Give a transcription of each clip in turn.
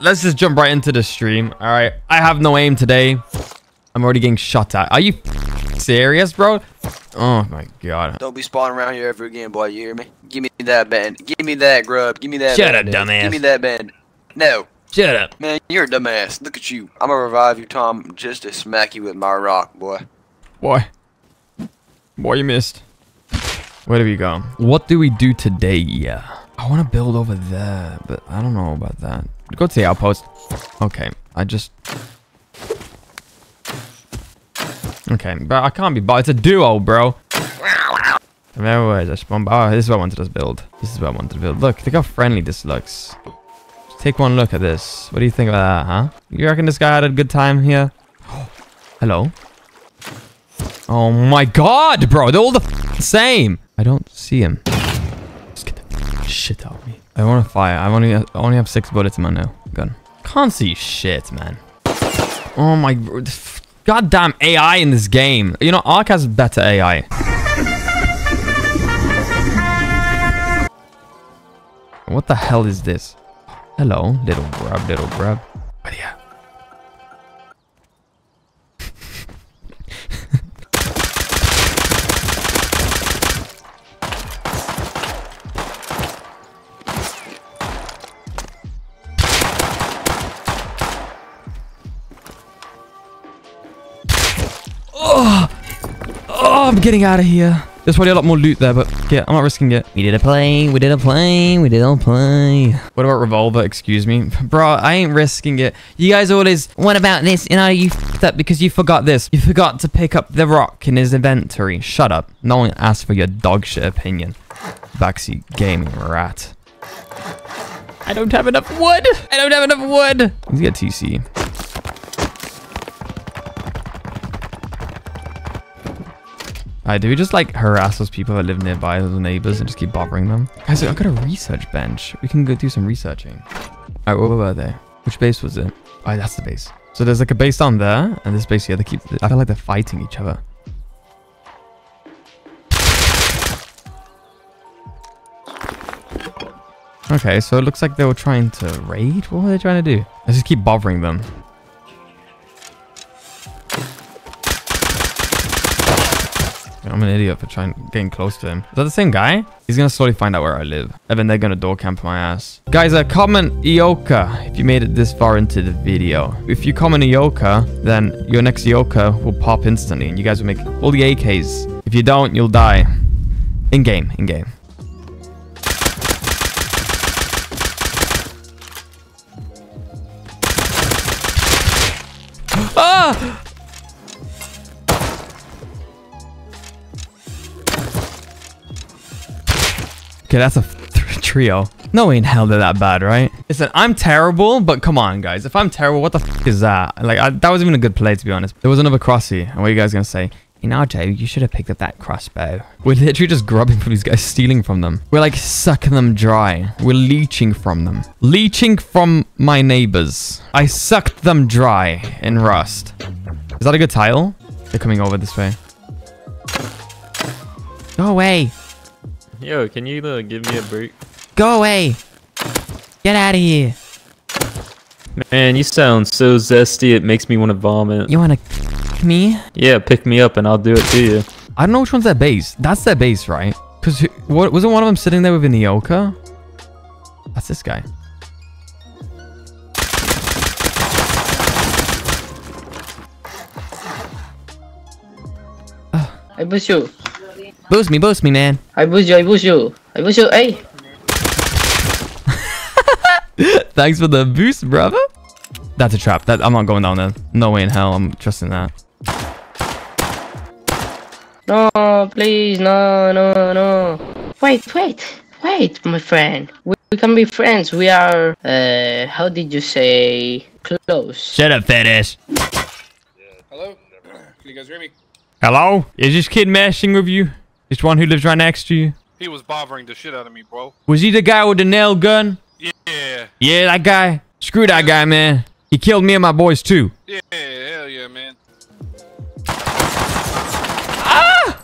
Let's just jump right into the stream. All right. I have no aim today. I'm already getting shot at. Are you serious, bro? Oh, my God. Don't be spawning around here ever again, boy. You hear me? Give me that band. Give me that grub. Give me that Shut band. Up, dumbass. Give me that band. No. Shut up. Man, you're a dumbass. Look at you. I'm going to revive you, Tom, just to smack you with my rock, boy. Boy. Boy, you missed. Where do we go? What do we do today? Yeah. I want to build over there, but I don't know about that. Go to the outpost. Okay. Okay, bro, I can't be bothered. It's a duo, bro. Remember where I spawned? Oh, this is what I wanted to build. This is what I wanted to build. Look how friendly this looks. Just take one look at this. What do you think about that, huh? You reckon this guy had a good time here? Hello? Oh my God, bro. They're all the same. I don't see him. Just get the shit out of me. I want to fire. I only have 6 bullets in my new gun. Can't see shit, man. Oh my... Goddamn AI in this game. You know, Ark has better AI. What the hell is this? Hello, little grub, little grub. Where you at? I'm getting out of here. There's probably a lot more loot there, but yeah, I'm not risking it. We did a play, we did a play, we did a play. What about revolver? Excuse me. Bro, I ain't risking it. You guys always, what about this? You know, you f***ed up because you forgot this. You forgot to pick up the rock in his inventory. Shut up. No one asked for your dog shit opinion. Backseat gaming rat. I don't have enough wood. I don't have enough wood. Let's get TC. Alright, do we just like harass those people that live nearby, those neighbors, and just keep bothering them? Guys, I've got a research bench. We can go do some researching. Alright, where were they? Which base was it? Alright, that's the base. So there's like a base down there, and this base here. They keep. I feel like they're fighting each other. Okay, so it looks like they were trying to raid. What were they trying to do? Let's just keep bothering them. I'm an idiot for getting close to him. Is that the same guy? He's gonna slowly find out where I live. And then they're gonna door camp my ass. Guys, comment Eoka if you made it this far into the video. If you comment Eoka, then your next Eoka will pop instantly. And you guys will make all the AKs. If you don't, you'll die. In-game, in-game. Ah! Okay, that's a trio. No way in hell they're that bad, right? Listen, I'm terrible, but come on, guys. If I'm terrible, what the f*** is that? Like, that wasn't even a good play, to be honest. There was another crossy. And what are you guys going to say? Enardo, you should have picked up that crossbow. We're literally just grubbing from these guys, stealing from them. We're, like, sucking them dry. We're leeching from them. Leeching from my neighbors. I sucked them dry in Rust. Is that a good title? They're coming over this way. Go away. Yo, can you give me a break? Go away! Get out of here! Man, you sound so zesty, it makes me want to vomit. You want to pick me? Yeah, pick me up and I'll do it to you. I don't know which one's their base. That's their base, right? Because what wasn't one of them sitting there with an Eoka? That's this guy. I miss you. Boost me, man. I boost you, hey. Thanks for the boost, brother. That's a trap. I'm not going down there. No way in hell. I'm trusting that. No, please. No. Wait, my friend. We can be friends. We are, how did you say? Close. Shut up, fetish. Hello? Can you guys hear me? Hello? Is this kid messing with you? This one who lives right next to you? He was bothering the shit out of me, bro. Was he the guy with the nail gun? Yeah. Yeah, that guy? Screw that guy, man. He killed me and my boys, too. Yeah, hell yeah, man. Ah!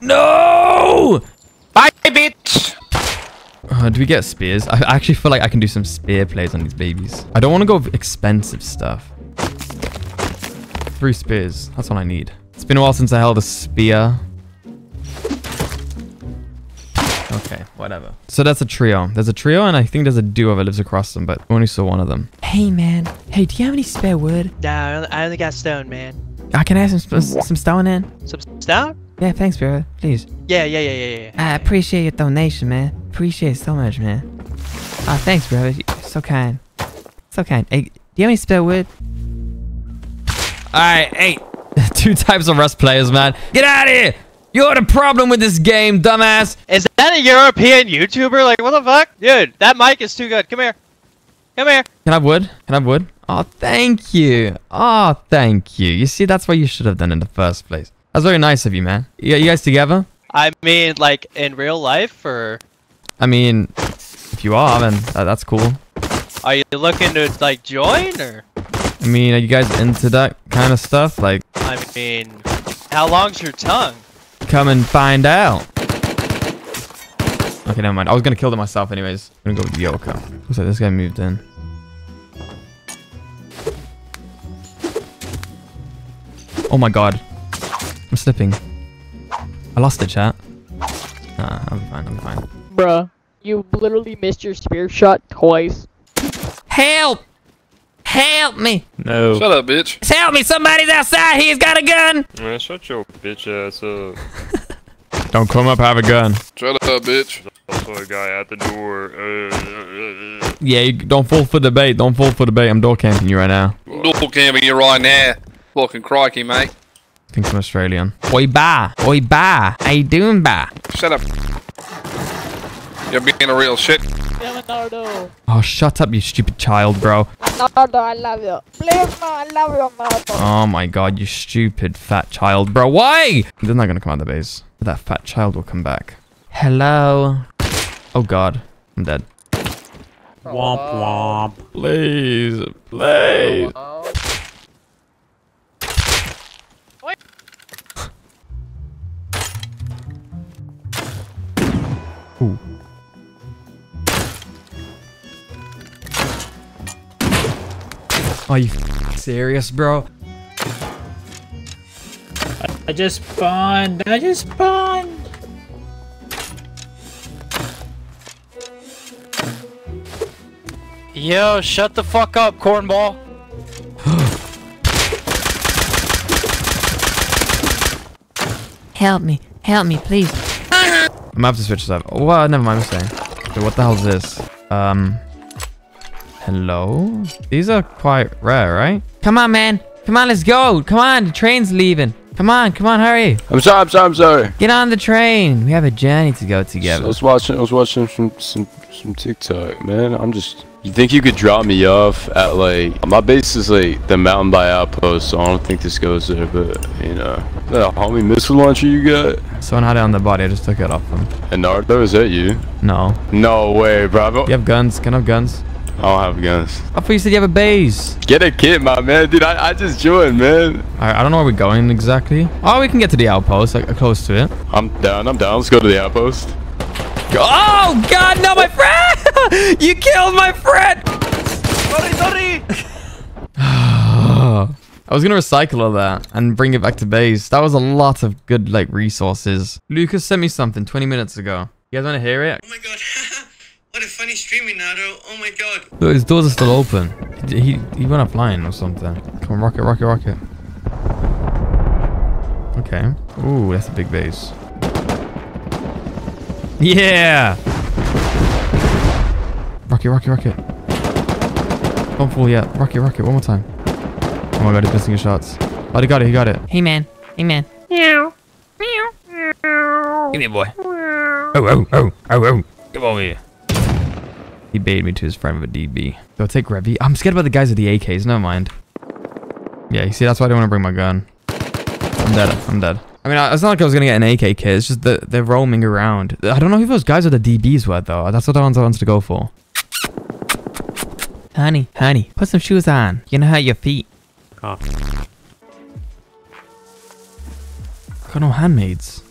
No! Bye, bitch! Do we get spears? I actually feel like I can do some spear plays on these babies. I don't want to go with expensive stuff. 3 spears. That's all I need. It's been a while since I held a spear. Okay, whatever. So that's a trio. There's a trio and I think there's a duo that lives across them, but I only saw one of them. Hey, man. Hey, do you have any spare wood? Nah, I only got stone, man. I can add some stone in. Some stone? Yeah, thanks, bro. Please. Yeah. I appreciate your donation, man. Appreciate it so much, man. Oh, thanks, bro. You're so kind. So kind. Hey, do you have any spare wood? All right, hey. 2 types of Rust players, man. Get out of here! You're the problem with this game, dumbass! Is that a European YouTuber? Like, what the fuck? Dude, that mic is too good. Come here. Come here. Can I have wood? Can I have wood? Oh, thank you. Oh, thank you. You see, that's what you should have done in the first place. That's very nice of you, man. Yeah, you guys together? I mean, like, in real life, or...? I mean, if you are, then that's cool. Are you looking to, like, join, or...? I mean, are you guys into that kind of stuff? Like... I mean, how long's your tongue? Come and find out. Okay, never mind. I was gonna kill them myself anyways. I'm gonna go with Eoka. Looks like this guy moved in. Oh my god. I'm slipping. I lost it, chat. Nah, I'm fine, I'm fine. Bruh, you literally missed your spear shot twice. Help! Help me! No. Shut up, bitch. Help me! Somebody's outside! He's got a gun! Man, shut your bitch ass up. Don't come up, have a gun. Shut up, bitch. There's also a guy at the door. Yeah, don't fall for the bait. Don't fall for the bait. I'm door camping you right now. Door camping you right now. Fucking crikey, mate. I think I'm Australian. Oi, ba. Oi, ba. How you doing, ba? Shut up. You're being a real shit. Oh, shut up, you stupid child, bro. Nardo, I love you. Please, no, I love you, Nardo. Oh my god, you stupid fat child, bro. Why? They're not gonna come out of the base. That fat child will come back. Hello. Oh god, I'm dead. Womp womp. Please, please. Ooh. Are you serious, bro? I just spawned. I just spawned. Yo, shut the fuck up, cornball. Help me, please. I'm gonna have to switch this up. Oh, well, never mind. I'm saying. Dude, what the hell is this? Hello? These are quite rare, right? Come on, man. Come on, let's go. Come on, the train's leaving. Come on, hurry. I'm sorry. Get on the train. We have a journey to go together. I was watching some TikTok, man. I'm just... You think you could drop me off at, like... My base is, like, the mountain by outpost, so I don't think this goes there, but, you know... That homie missile launcher you got? Someone had it on the body. I just took it off them. Enardo, is that you? No. No way, bro. You have guns. Can I have guns? I don't have guns. I thought you said you have a base. Get a kit, my man. Dude, I just joined, man. Alright, I don't know where we're going exactly. Oh, we can get to the outpost. Like, close to it. I'm down. Let's go to the outpost. Oh, God, no, my friend! You killed my friend! Sorry! I was going to recycle all that and bring it back to base. That was a lot of good, like, resources. Lucas sent me something 20 minutes ago. You guys want to hear it? Oh, my God. What a funny stream, Nardo. Oh my god. Look, his doors are still open. He went up flying or something. Come on, rocket. Okay. Ooh, that's a big base. Yeah! Rocket. Don't fall yet. Rocket. One more time. Oh my god, he's missing his shots. Oh, he got it. Hey, man. Meow. Meow. Give me a boy. Oh. Come over here. He baited me to his friend with a DB. So I'll take Revy. I'm scared about the guys with the AKs. Never mind. Yeah, you see, that's why I don't want to bring my gun. I'm dead. I mean, it's not like I was going to get an AK kit. It's just that they're roaming around. I don't know who those guys with the DBs were, though. That's what I wanted to go for. Honey, put some shoes on. You're going to hurt your feet. Oh. I got no handmaids.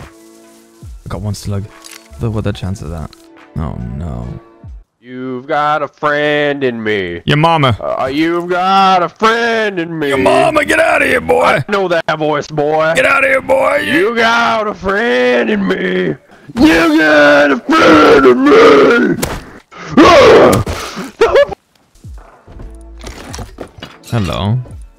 I got one slug. What are the chances of that? Oh no. You've got a friend in me. Your mama. You've got a friend in me. Your mama, get out of here, boy. I know that voice, boy. Get out of here, boy. You got a friend in me. You got a friend in me. Hello.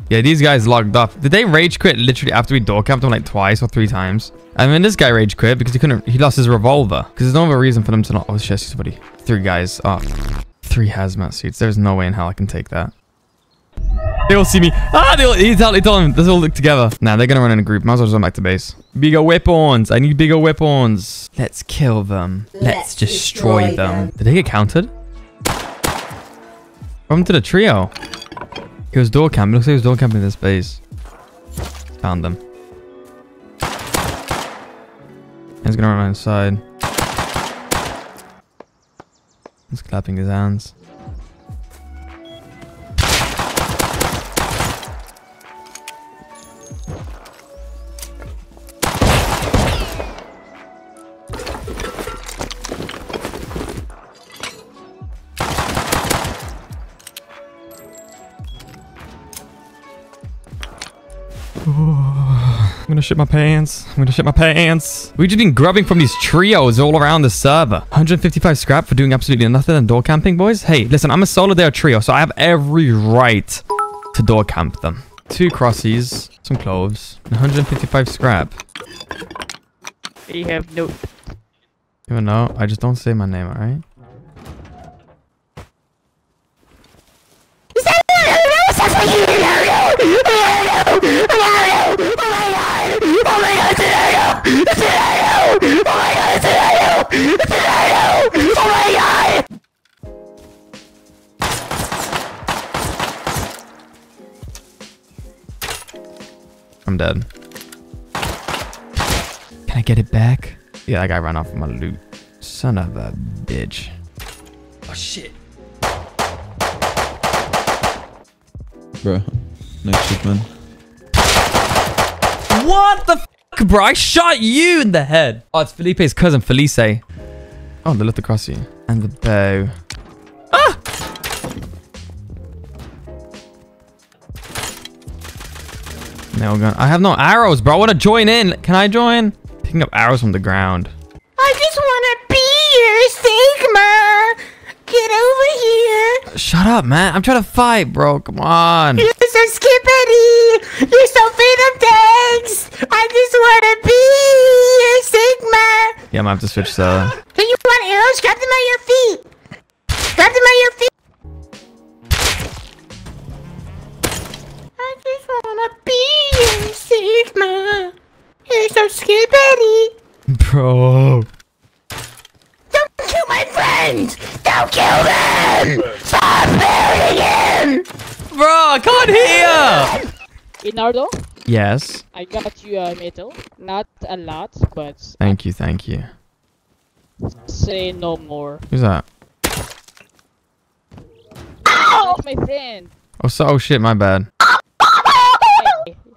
Yeah, these guys logged off. Did they rage quit literally after we door camped them like twice or three times? I mean, this guy rage quit because he couldn't. He lost his revolver. Because there's no other reason for them to not. Oh shit, somebody. Three guys. Oh, three hazmat suits. There's no way in hell I can take that. They all see me. Ah, he told him. Let's all look together. Nah, they're gonna run in a group. Might as well just run back to base. Bigger weapons. I need bigger weapons. Let's kill them. Let's destroy them. Did they get countered? Welcome to the trio. He was door camping. Looks like he was door camping in this base. Found them. He's gonna run inside. He's clapping his hands. I'm gonna shit my pants. I'm gonna shit my pants. We've just been grubbing from these trios all around the server. 155 scrap for doing absolutely nothing and door camping, boys. Hey, listen, I'm a solidary trio, so I have every right to door camp them. Two crossies, some cloves, and 155 scrap. You have no. Even though I just don't say my name, all right? Oh my god! I'm dead. Can I get it back? Yeah, that guy ran off with my loot. Son of a bitch. Oh shit. Bro, nice shit, man. What the fuck, bro? I shot you in the head. Oh, it's Felipe's cousin, Felice. Oh, they looked across you. And the bow. Ah! Nail gun. I have no arrows, bro. I want to join in. Can I join? Picking up arrows from the ground. I just want to be your Sigma. Get over here. Shut up, man. I'm trying to fight, bro. Come on. You're so skippity. You're so freedom tanks. I just want to be your Sigma. Yeah, I'm going to have to switch to... Do you want arrows? Grab them at your feet. Grab them at your feet. I just want to be your Sigma. You're so skippity. Bro. Don't kill my friends. Don't kill them. Stop building him. Bro, I can't hear. Enardo? Yes? I got you a metal. Not a lot, but... Thank you, thank you. Say no more. Who's that? Ow! That's my friend. Oh, so, oh shit, my bad.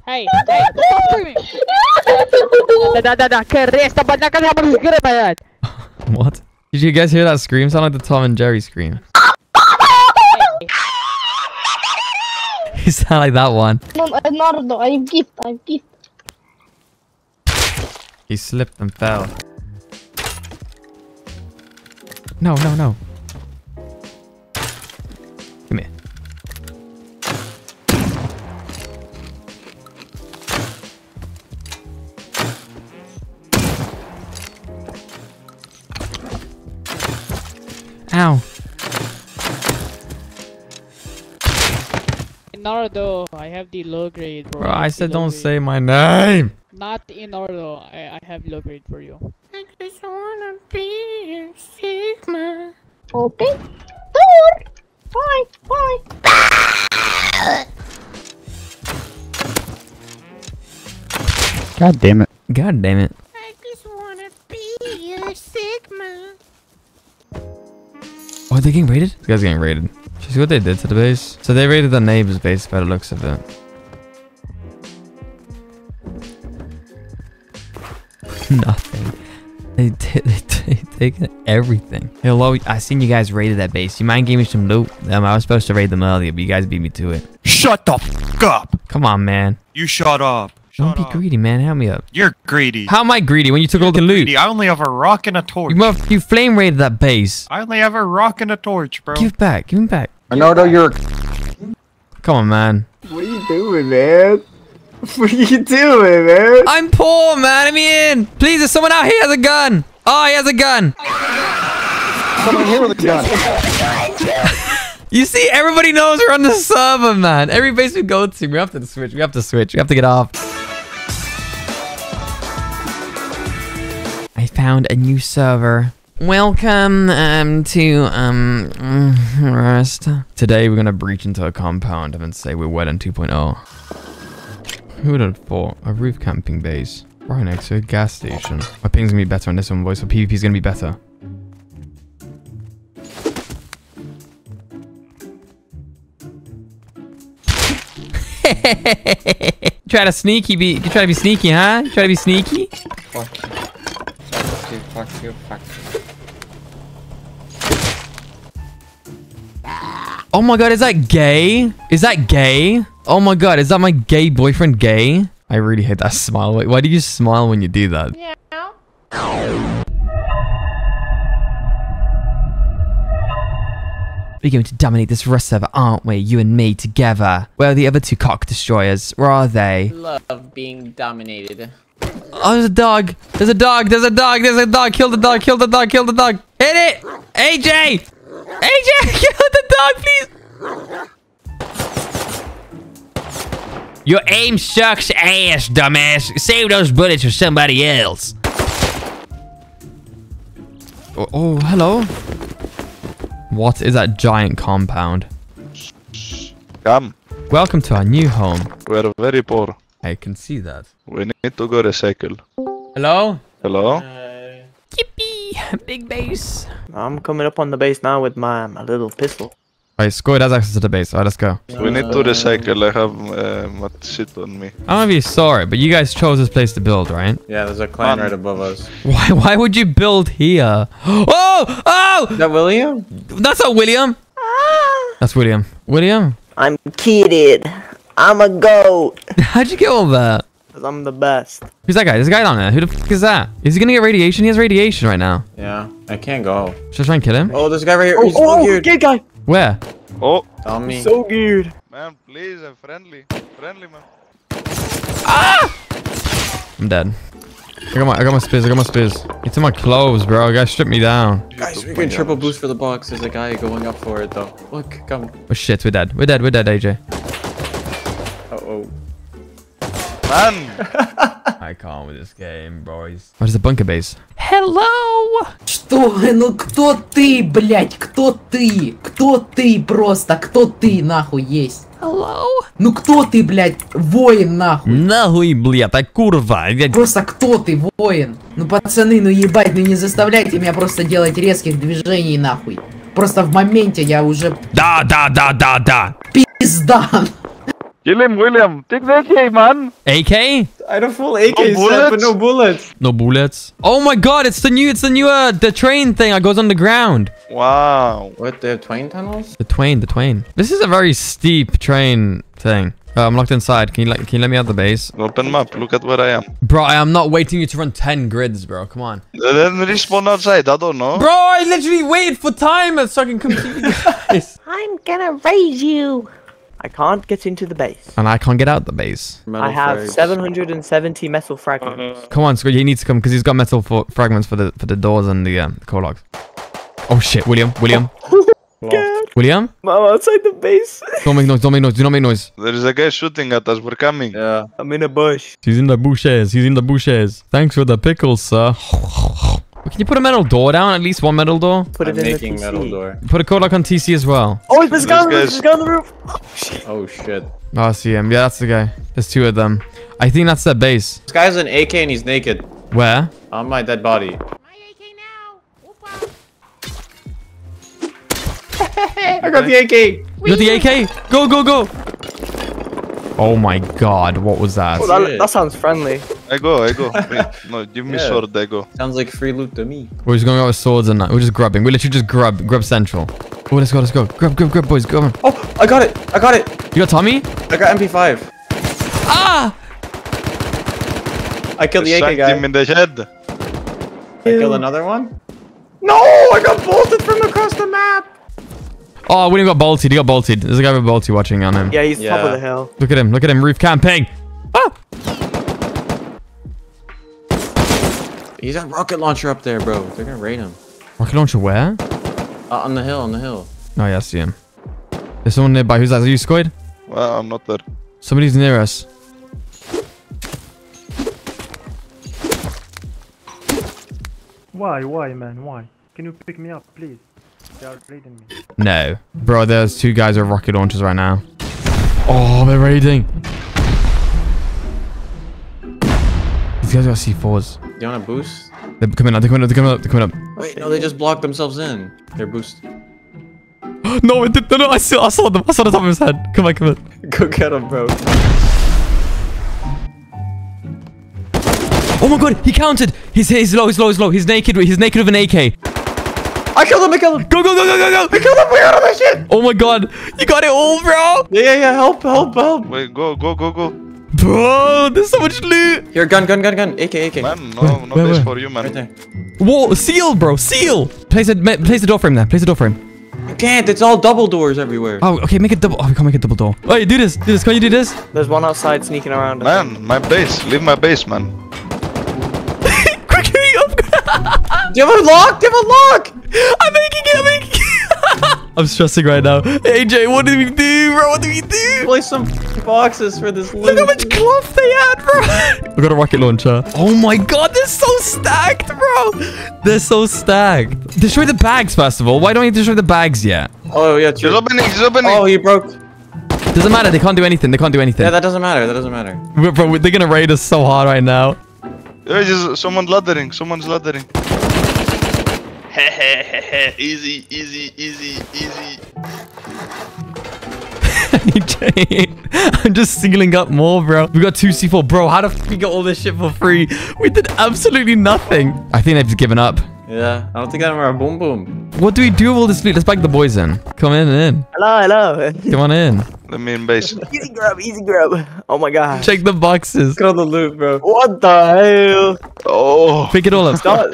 Hey, hey, hey, stop screaming! What? Did you guys hear that scream? Sound like the Tom and Jerry scream. You sound like that one. No, I'm gift. He slipped and fell. No. Come here. Ow. Enardo, I have the low grade, bro. Bro, I said don't say my name. Not Enardo, I have low grade for you. I just wanna be a Sigma. Okay. Bye. God damn it. God damn it. I just wanna be a Sigma. Oh, are they getting raided? This guy's getting raided. Did you see what they did to the base? So they raided the neighbor's base by the looks of it. Nothing. They taking everything. Hello, I seen you guys raided that base. You mind giving me some loot? I was supposed to raid them earlier, but you guys beat me to it. Shut the f*** up! Come on, man. You shut up. Don't be greedy, man. Help me up. You're greedy. How am I greedy when you took all the loot? I only have a rock and a torch. You flame raided that base. I only have a rock and a torch, bro. Give back. Give him back. Enardo, you're... Come on, man. What are you doing, man? What are you doing, man? I'm poor, man. I'm in. Please, there's someone out here has a gun. Oh, he has a gun. Someone here with a gun. You see, everybody knows we're on the server, man. Every base we go to, we have to switch. We have to switch. We have to get off. I found a new server. Welcome to Rust. Today we're gonna breach into a compound and say we're wet on 2.0. Who would have thought? A roof camping base right next to a gas station. My ping's gonna be better on this one, boys. So PvP's gonna be better. Try to be sneaky, huh? Try to be sneaky. Fuck you. Fuck you. Fuck you. Oh my god, is that gay? Is that gay? Oh my god, is that my gay boyfriend gay? I really hate that smile. Wait, why do you smile when you do that? Yeah. We're going to dominate this Rust server, aren't we? You and me together. Where are the other two cock destroyers? Where are they? Love being dominated. Oh, there's a dog. There's a dog. There's a dog. There's a dog. Kill the dog. Kill the dog. Kill the dog. Hit it! AJ! AJ, kill the dog, please! Your aim sucks ass, dumbass. Save those bullets for somebody else. Oh, oh hello. What is that giant compound? Come. Welcome to our new home. We're very poor. I can see that. We need to go recycle. Hello? Hello? Yippee! Big base. I'm coming up on the base now with my little pistol. Alright, Squid has access to the base. Alright, let's go. We need to recycle. I have shit on me. I don't know if you saw it, but you guys chose this place to build, right? Yeah, there's a clan right above us. Why would you build here? Oh! Oh! Is that William? That's not William. Ah. That's William. William? I'm kidded. I'm a goat. How'd you get all that? Because I'm the best. Who's that guy? There's a guy down there. Who the fuck is that? Is he gonna get radiation? He has radiation right now. Yeah, I can't go. Should I try and kill him? Oh, there's a guy right here. Oh, gay guy. Where? Oh, Tommy. So weird. Man, please, I'm friendly. Friendly, man. Ah! I'm dead. I got my spears. I got my spears. It's in my clothes, bro. You guys stripped me down. Guys, we can triple boost for the box. There's a guy going up for it, though. Look, come. Oh, shit. We're dead. We're dead. We're dead, AJ. Uh-oh. Man. I can't with this game, boys. What is the bunker base? Hello! Что? Ну кто ты, блядь? Кто ты? Кто ты просто? Кто ты нахуй есть? Hello? Ну кто ты, блядь? Воин нахуй. Нахуй, блядь, а курва. Просто кто ты, воин? Ну пацаны, ну ебать, ну не заставляйте меня просто делать резких движений нахуй. Просто в моменте я уже... Да. Пизда. Kill him, William. Take the AK, man. AK? I don't feel AK, but no bullets. No bullets. Oh my god, it's the new the train thing that goes underground. Wow. What, they have Twain tunnels? The Twain. This is a very steep train thing. I'm locked inside. Can you let me out the base? Open map. Look at where I am. Bro, I am not waiting you to run 10 grids, bro. Come on. Then respawn outside. I don't know. Bro, I literally waited for time so I can complete you guys. I'm gonna raise you. I can't get into the base. And I can't get out the base. I have 770 metal fragments. Come on, Squid, he needs to come because he's got metal fragments for the doors and the coal logs. Oh shit, William. Oh, God. William? I'm outside the base. Don't make noise, do not make noise. There is a guy shooting at us, we're coming. Yeah. I'm in a bush. He's in the bushes. Thanks for the pickles, sir. Can you put a metal door down? At least one metal door? I'm making a metal door. Put a coal log on TC as well. Oh, there's a guy on the roof. Oh, shit. Oh, I see him. Yeah, that's the guy. There's two of them. I think that's their base. This guy's an AK and he's naked. Where? On my dead body. My AK now. I got the AK. You got the AK? Go. Oh, my God. What was that? Oh, that sounds friendly. I go. Wait, no, give me sword, I go. Sounds like free loot to me. We're just going out with swords and that. We're just grabbing. We literally just grab central. Oh, let's go. Grab, boys, go on. Oh, I got it. You got Tommy? I got MP5. Ah! I killed the AK guy. Him in the head. I killed another one? No! I got bolted from across the map! Oh, William got bolted. He got bolted. There's a guy with a bolty watching on him. Yeah, he's top of the hill. Look at him. Roof camping. Ah! He's got rocket launcher up there, bro. They're gonna raid him. Rocket launcher where? On the hill, Oh, yeah, I see him. There's someone nearby. Who's that? Are you squid? Well, I'm not there. Somebody's near us. Why, man? Why? Can you pick me up, please? They are raiding me. No. Bro, there's two guys with rocket launchers right now. Oh, they're raiding. These guys got C4s. Do you want a boost? They're coming up. Wait, no, they just blocked themselves in. They're boosted. No, it did, no, I saw them. I saw the top of his head. Come on. Go get him, bro. Oh my god, he countered. He's low. He's naked with an AK. I killed him. Go. I killed him. We got all that shit. Oh my god. You got it all, bro. Yeah. Help. Wait, go. Bro, there's so much loot. Here, gun. AK. Man, no place for you, man. Right there. Whoa, seal, bro. Seal. Place the door frame there. Place the door frame. You can't. It's all double doors everywhere. Oh, okay. Make it double. Oh, we can't make a double door. Oh, hey, do this. Can you do this? There's one outside sneaking around. Man, my base. Leave my base, man. Quickly up. Do you have a lock? I'm making it. I'm stressing right now. AJ, what do we do, bro? Place some boxes for this. Look how much cloth they had, bro. We got a rocket launcher. Oh my god, they're so stacked, bro. Destroy the bags, first of all. Why don't you destroy the bags yet? Oh, yeah, true. He's opening. Oh, he broke. Doesn't matter. They can't do anything. Yeah, that doesn't matter. Bro, they're gonna raid us so hard right now. There's just someone's laddering. Easy. I'm just singling up more, bro. We got 2 C4. Bro, how the f*** we got all this shit for free? We did absolutely nothing. I think they've given up. Yeah, I don't think I'm a boom. What do we do with all this loot? Let's bag the boys in. Come in. Hello. Come on in. Let me in base. Easy grub. Oh my god. Check the boxes. Look at all the loot, bro. What the hell? Oh. Pick it all up. Stop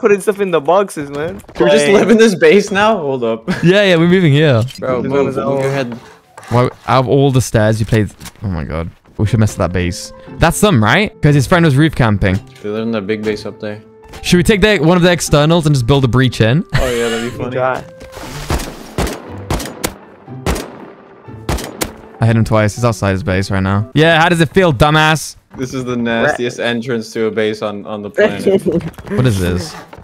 putting stuff in the boxes, man. We're just living this base now? Hold up. Yeah, we're moving here. Bro, move your head. Why, out of all the stairs you played... Oh my god. We should mess with that base. That's them, right? Because his friend was roof camping. They live in that big base up there. Should we take one of the externals and just build a breach in? Oh yeah, that'd be funny. I hit him twice. He's outside his base right now. Yeah, how does it feel, dumbass? This is the nastiest entrance to a base on the planet.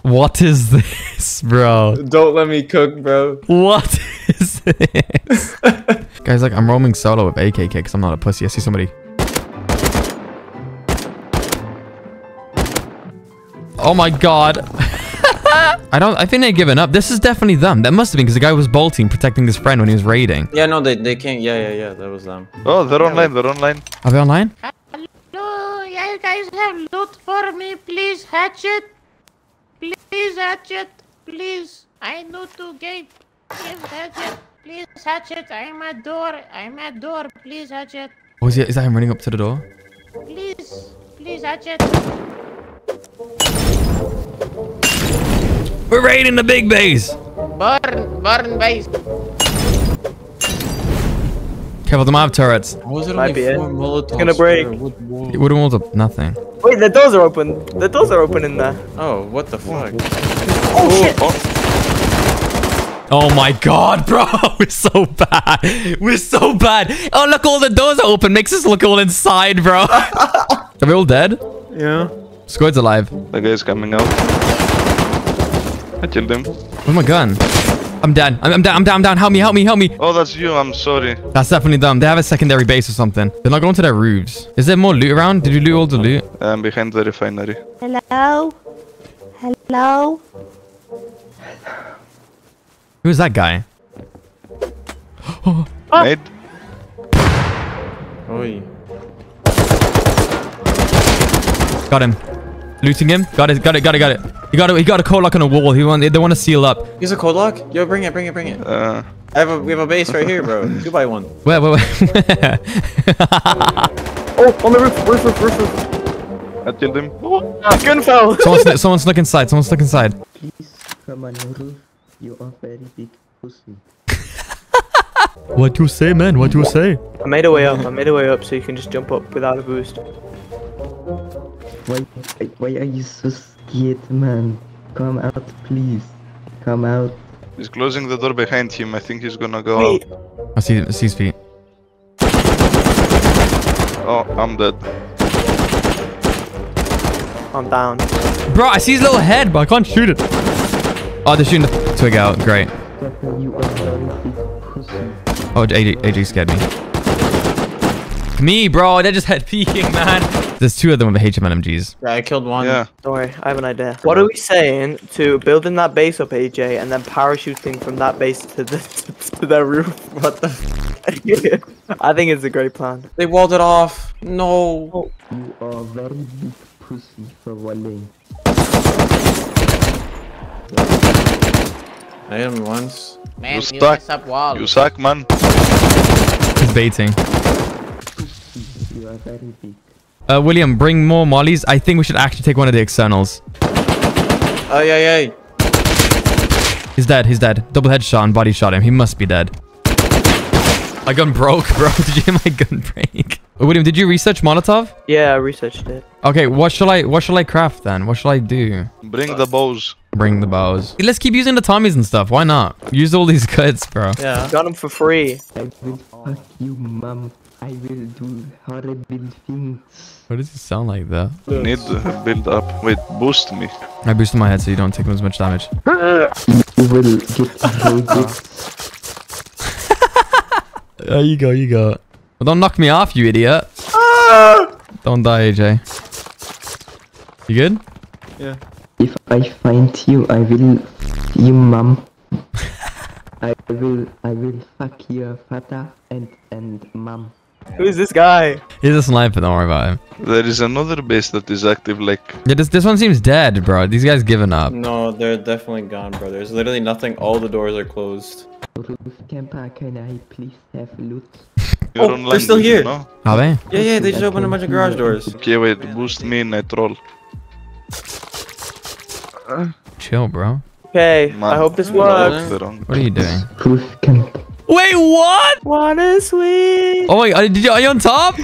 What is this, bro? Don't let me cook, bro. What is this? Guys, I'm roaming solo with AK because I'm not a pussy. I see somebody. Oh my god. I think they've given up. This is definitely them. That must have been because the guy was bolting, protecting his friend when he was raiding. Yeah, no, they can't. Yeah, that was them. Oh, they're online. Are they online? Hello, you guys have loot for me, please, hatchet. Please, hatchet. I need to get hatchet. Please, hatchet. I'm at door. Please, hatchet. Oh, is that him running up to the door? Please, hatchet. We're raiding the big base. Burn base. Careful, the mob turrets. It's gonna break. It wouldn't hold up nothing. Wait, the doors are open. In there. Oh, what the fuck? Oh shit! Oh my god, bro! We're so bad. Oh look, all the doors are open. Makes us look all inside, bro. Are we all dead? Yeah. Squid's alive. The guy's coming out. I killed him. Where's my gun? I'm down. Help me. Oh, that's you. I'm sorry. That's definitely them. They have a secondary base or something. They're not going to their roofs. Is there more loot around? Did you loot all the loot? I'm behind the refinery. Hello? Who's that guy? Mate? Oi. Got him. Looting him. Got it. He got a codlock on a wall. They want to seal up. Use a codlock? Yo, bring it. We have a base right here, bro. 2x1. Wait. Oh, on the roof. I killed him. Oh, gun fell. Someone snuck inside. Please come on roof. You are very big pussy. What you say, man? What you say? I made a way up so you can just jump up without a boost. Why are you so scared, man? Come out, please. Come out. He's closing the door behind him. I think he's gonna go out. I see his feet. Oh, I'm dead. I'm down. Bro, I see his little head, but I can't shoot it. Oh, they're shooting the twig out. Great. Oh, AJ scared me. Me, bro. They're just head peeking, man. There's two of them with the HMMGs. Yeah, I killed one. Yeah. Don't worry, I have an idea. What are we saying to building that base up, AJ, and then parachuting from that base to their roof? What the f? I think it's a great plan. They walled it off. No. You are very big pussy for walling. I hit him once. Man, you suck. You suck, man. He's baiting. You are very big. William, bring more mollies. I think we should actually take one of the externals. Aye. He's dead. Double headshot and body shot him. He must be dead. My gun broke, bro. Did you hear my gun break? William, did you research Molotov? Yeah, I researched it. Okay, what shall I craft then? What shall I do? Bring the bows. Let's keep using the Tommies and stuff. Why not? Use all these goods, bro. Yeah. Got them for free. I will fuck you, mum. I will do horrible things. Why does it sound like that? You need to build up. Wait, boost me. I boosted my head so you don't take as much damage. You will get loaded. You go. Well, don't knock me off, you idiot. Don't die, AJ. You good? Yeah. If I find you, I will f you, mum. I will fuck your father and mum. Who is this guy? He's a sniper, don't worry about him. There is another base that is active, like... Yeah, this one seems dead, bro. These guys given up. No, they're definitely gone, bro. There's literally nothing. All the doors are closed. Roof camper, can I please have loot? Oh, they're still here. No? Are they? Yeah, they just opened a bunch of garage doors. Okay, wait. Boost me and I troll. Chill, bro. Okay, I hope this works. What are you doing? Wait, what? What is we? Oh my god, are you on top?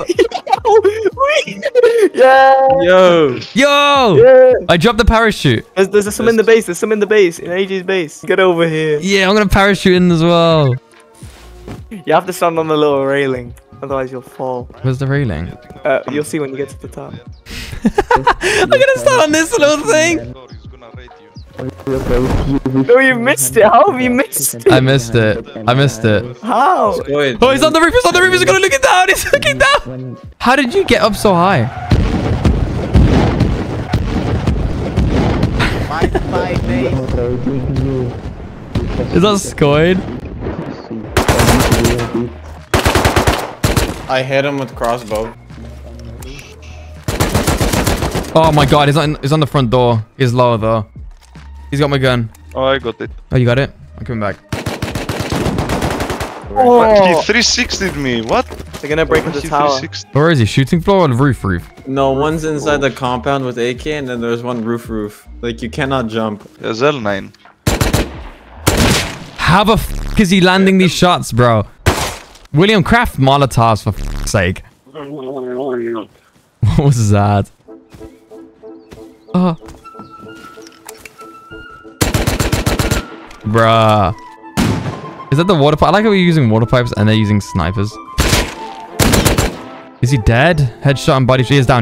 Yeah. Yo. Yeah. I dropped the parachute. There's some in the base. There's some in the base. In AJ's base. Get over here. Yeah, I'm gonna parachute in as well. You have to stand on the little railing. Otherwise, you'll fall. Where's the railing? You'll see when you get to the top. I'm gonna stand on this little thing. No, you missed it. How have you missed it? I missed it. How? Oh, he's on the roof. He's gonna look it down. He's looking down. How did you get up so high? Is that Skoid? I hit him with crossbow. Oh my god, he's on the front door. He's lower though. He's got my gun. Oh, I got it. Oh, you got it? I'm coming back. Oh. He 360'd me. What? They're gonna break into the tower. Where is he? Shooting floor or roof? No, one's inside the compound with AK and then there's one roof. Like, you cannot jump. There's L9. How the f*** is he landing these shots, bro? William, craft Molotovs for f***'s sake. What was that? Oh. Bruh. Is that the water pipe? I like how we're using water pipes and they're using snipers. Is he dead? Headshot and body shot. He's down.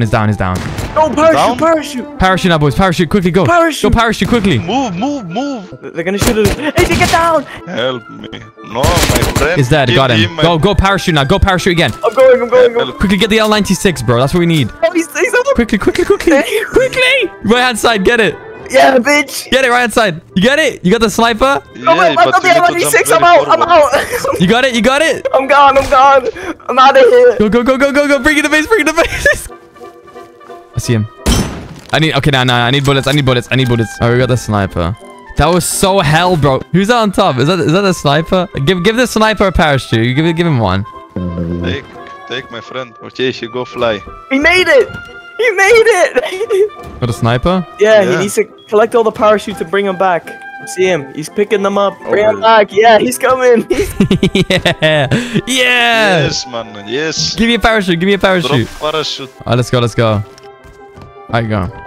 No, parachute. Parachute now, boys. Parachute, quickly, go. Parachute. Go parachute, quickly. Move. They're gonna shoot us. Hey, get down. Help me. No, my friend. He's dead. Got him. Go parachute now. Go parachute again. I'm going. Quickly get the L96, bro. That's what we need. Oh, he's on the... Quickly. Quickly. Right hand side, get it. Yeah, bitch! Get it right outside. You get it? You got the sniper? Yeah, oh, wait, but L96, I'm out! You got it? I'm gone! I'm out of here! Go, bring it to base! I see him. I need... Okay, no. I need bullets. Oh, we got the sniper. That was so hell, bro. Who's that on top? Is that a sniper? Give the sniper a parachute. Give him one. Take my friend. Ortiz, you go fly. He made it! He made it! Got a sniper? Yeah, he needs to collect all the parachutes and bring them back. See him. He's picking them up. Bring him back. Yeah, he's coming. Yeah. Yeah. Yes, man. Yes. Give me a parachute. Drop parachute. All right, let's go. There you go.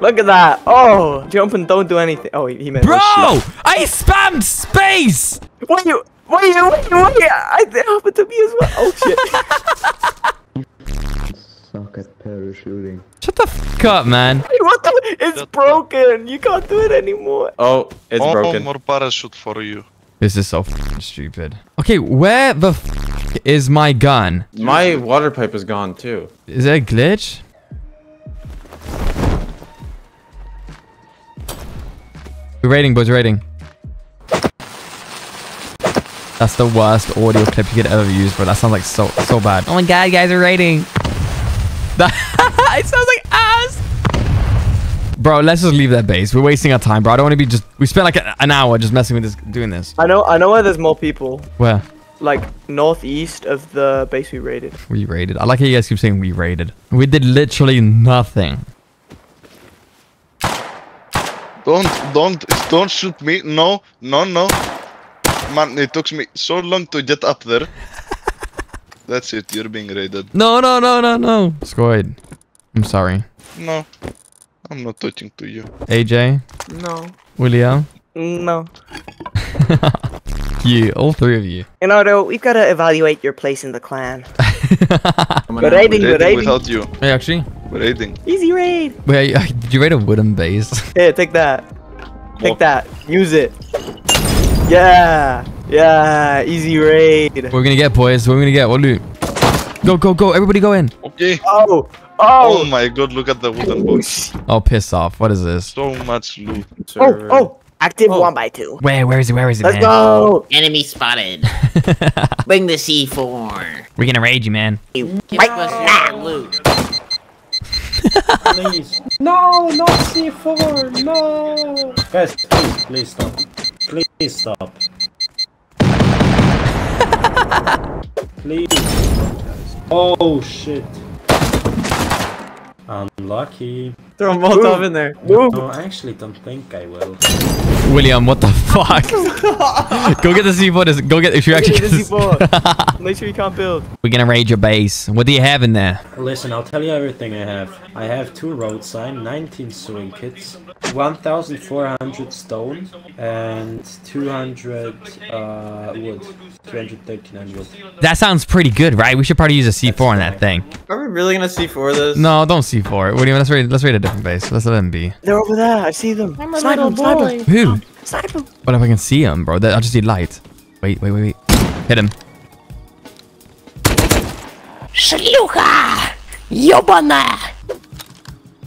Look at that. Oh, jump and don't do anything. Oh, he made it. Bro, I spammed space. Wait. It happened to me as well. Oh, shit. Suck at parachuting. Shut the f*** up, man. Wait, what the? It's broken. You can't do it anymore. Oh, it's broken. More parachute for you. This is so f***ing stupid. Okay, where the f*** is my gun? My water pipe is gone, too. Is that a glitch? We're raiding, boys, raiding. That's the worst audio clip you could ever use, bro. That sounds like so bad. Oh my god, guys are raiding. It sounds like ass. Bro, let's just leave that base. We're wasting our time, bro. I don't want to be just... We spent like an hour just messing with this, doing this. I know where there's more people. Where? Like, northeast of the base we raided. We raided. I like how you guys keep saying we raided. We did literally nothing. Don't shoot me. No. Man, it took me so long to get up there. That's it. You're being raided. No. Squid. I'm sorry. No. I'm not talking to you. AJ? No. William? No. You. All three of you. Enardo, we've got to evaluate your place in the clan. We're raiding. Without you. Hey, actually. We're raiding. Easy raid. Wait, did you raid a wooden base? Here, take that. Take that. Use it. Yeah. Easy raid. What are we gonna get, boys? What are we gonna get? What loot? Go. Everybody go in. Okay. Oh my god. Look at the wooden box. Oh, piss off. What is this? So much loot. Oh. Active 1x2. Where is it? Let's go. Enemy spotted. Bring the C4. We're gonna raid you, man. Give us your loot. Please. No, not C4. No. Guys, please stop. Please stop. Please. Oh shit. Unlucky. Throw a Molotov in there. No, I actually don't think I will. William, what the fuck? Go get the C4. If you actually get the C4. Make sure you can't build. We're gonna raid your base. What do you have in there? Listen, I'll tell you everything I have. I have 2 road sign, 19 sewing kits, 1,400 stone, and 200 wood. 213 wood. That sounds pretty good, right? We should probably use a C4 on that thing. Are we really gonna C4 this? No, don't C4 it. What do you mean? Let's raid a different base. Let's let them be. They're over there. I see them. Sniper. Who? Sniper. What if I can see him, bro? I just need light. Wait. Hit him. Shlucha! Yobana!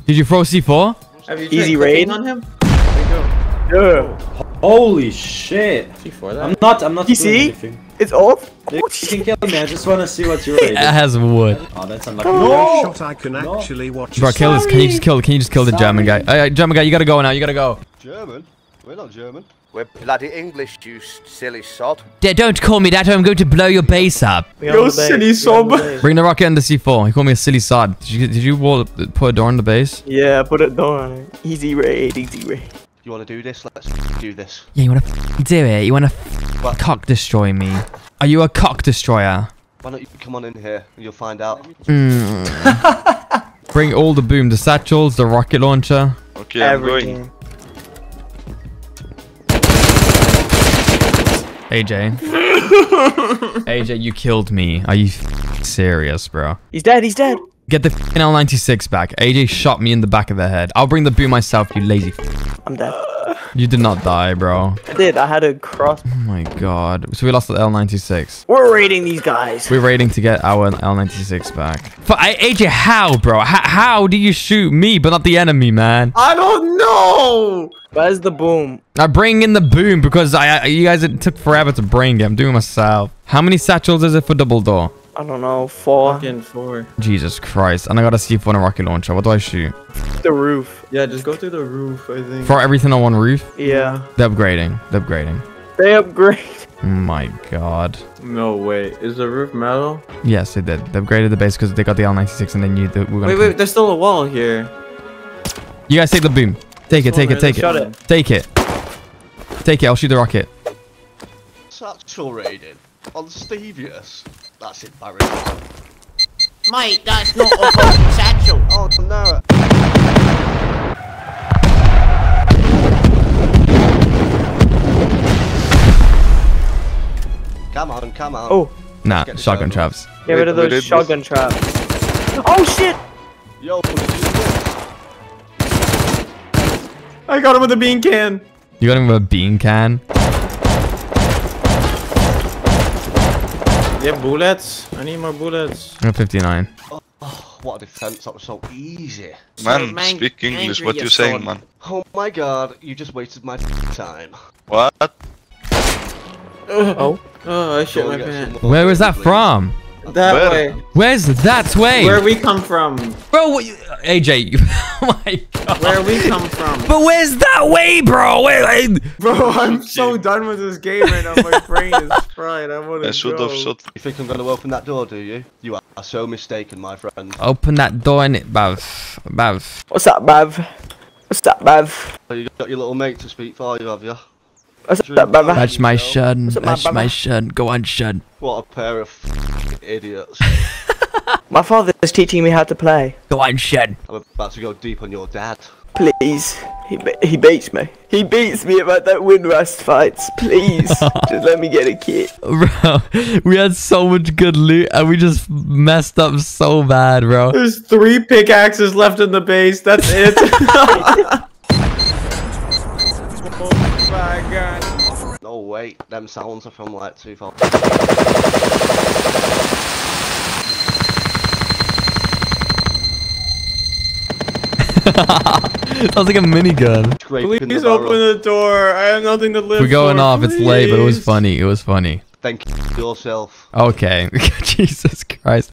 Did you throw C4? Easy raid on him? There you go. Yeah. Holy shit. C4, that. I'm not doing anything. It's off? You can kill me, I just want to see what you're raiding. That has wood. Oh, that's unlucky. No! I can actually watch. Bro, kill this. Can you just kill the German guy? Hey, German guy, you gotta go now, German? We're not German. We're bloody English, you silly sod. Don't call me that or I'm going to blow your base up. You silly sod. Bring the rocket and the C4. You call me a silly sod. Did you put a door on the base? Yeah, put a door on it. Easy raid. You want to do this? Let's do this. Yeah, you want to do it? You want to cock destroy me? Are you a cock destroyer? Why don't you come on in here and you'll find out. Bring all the boom, the satchels, the rocket launcher. Okay, everything. I'm going. AJ. AJ, you killed me. Are you serious, bro? He's dead. Get the L96 back. AJ shot me in the back of the head. I'll bring the boom myself, you lazy. I'm dead. You did not die, bro. I did. I had a cross. Oh my god. So we lost the L96. We're raiding these guys. We're raiding to get our L96 back. But AJ, how, bro? How do you shoot me but not the enemy, man? I don't know. Where's the boom? I bring in the boom because you guys, it took forever to bring it. I'm doing it myself. How many satchels is it for double door? I don't know, four. Fucking four. Jesus Christ. And I got a C4 and a rocket launcher. What do I shoot? The roof. Yeah, just go through the roof, I think. Throw everything on one roof? Yeah. They're upgrading. They're upgrading. They upgrade. My God. No way. Is the roof metal? Yes, they did. They upgraded the base because they got the L96 and they knew that we were going to... Wait, wait. There's still a wall here. You guys take the boom. Take it, take it. Take it. Take it. I'll shoot the rocket. Saturated on Stevius. That's embarrassing. Mate, that's not a fucking satchel. Oh no. Come on, come on. Oh. Nah, shotgun traps. Get rid of those shotgun traps. Oh shit! Yo, I got him with a bean can. You got him with a bean can? Yeah, bullets. I need more bullets. I'm 59. Oh, what a defense. That was so easy. Man, speak English. What you saying, man? Oh my God, you just wasted my time. What? Oh. Oh, I shit my pants. Where was that from? That way. Where's that way? Where we come from. Bro, what you... AJ, oh my God. Where we come from. But where's that way, bro? Bro, I'm so done with this game right now. My brain is fried. I want to go. You think I'm going to open that door, do you? You are so mistaken, my friend. Open that door, innit, Bav. Bav. What's up, Bav? What's up, Bav? You got your little mate to speak for you, have you? What's up, Bav? That's my son. That's my son. Go on, son. What a pair of... idiots. My father is teaching me how to play. Go on, Shed. I'm about to go deep on your dad. Please. He beats me. He beats me about that win Rust fights. Please. Just let me get a kid. Bro, we had so much good loot and we just messed up so bad, bro. There's 3 pickaxes left in the base. That's it. Oh my God. No, wait. Them sounds are from like 2000. That was like a minigun. Please open the door. I have nothing to live for. We're going off. It's late, but it was funny. It was funny. Thank yourself. Okay. Jesus Christ.